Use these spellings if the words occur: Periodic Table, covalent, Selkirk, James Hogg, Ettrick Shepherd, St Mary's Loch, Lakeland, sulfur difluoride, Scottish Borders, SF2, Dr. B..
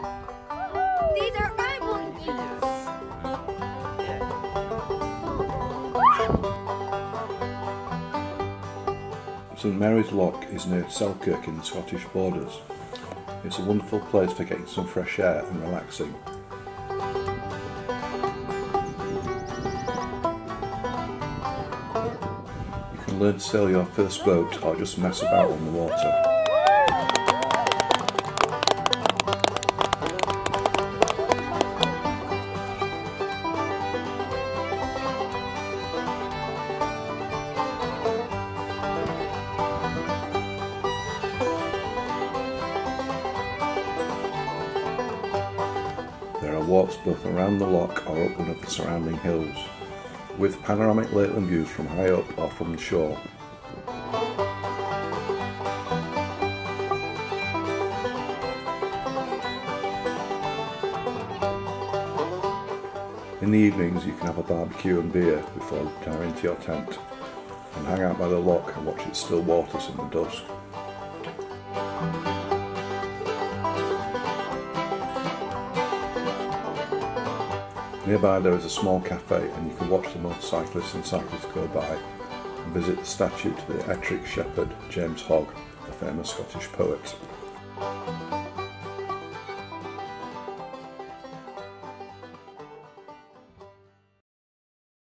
These are iron beads. St Mary's Loch is near Selkirk in the Scottish Borders. It's a wonderful place for getting some fresh air and relaxing. You can learn to sail your first boat or just mess about on the water. There are walks both around the loch or up one of the surrounding hills, with panoramic Lakeland views from high up or from the shore. In the evenings you can have a barbecue and beer before retiring to your tent, and hang out by the loch and watch it still waters in the dusk. Nearby there is a small cafe and you can watch the motorcyclists and cyclists go by and visit the statue to the Ettrick Shepherd, James Hogg, a famous Scottish poet.